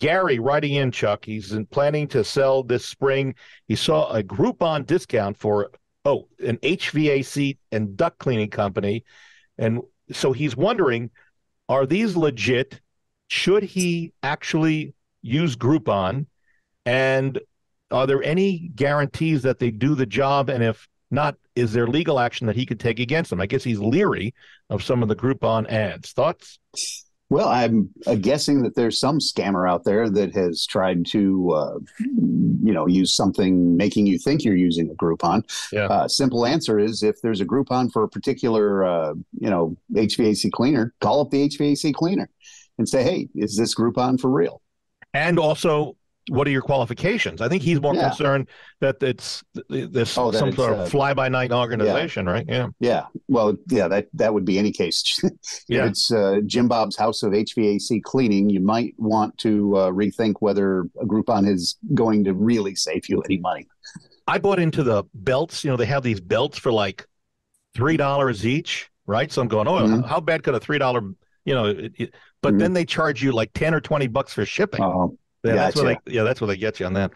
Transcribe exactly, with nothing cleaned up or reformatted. Gary writing in, Chuck, he's planning to sell this spring. He saw a Groupon discount for, oh, an H V A C and duct cleaning company. And so he's wondering, are these legit? Should he actually use Groupon? And are there any guarantees that they do the job? And if not, is there legal action that he could take against them? I guess he's leery of some of the Groupon ads. Thoughts? Well, I'm uh, guessing that there's some scammer out there that has tried to, uh, you know, use something making you think you're using a Groupon. Yeah. Uh, simple answer is if there's a Groupon for a particular, uh, you know, H V A C cleaner, call up the H V A C cleaner and say, hey, is this Groupon for real? And also, what are your qualifications? I think he's more yeah. concerned that it's this oh, that some it's, sort of uh, fly-by-night organization, yeah. right? Yeah. Yeah. Well, yeah, that, that would be any case. if yeah. it's uh, Jim Bob's House of H V A C Cleaning, you might want to uh, rethink whether a Groupon is going to really save you any money. I bought into the belts. You know, they have these belts for like three dollars each, right? So I'm going, oh, mm-hmm. how bad could a three dollars, you know, it, it, but mm-hmm. then they charge you like ten or twenty bucks for shipping. Uh-huh. Yeah, gotcha. that's what they, yeah, that's what they get you on that.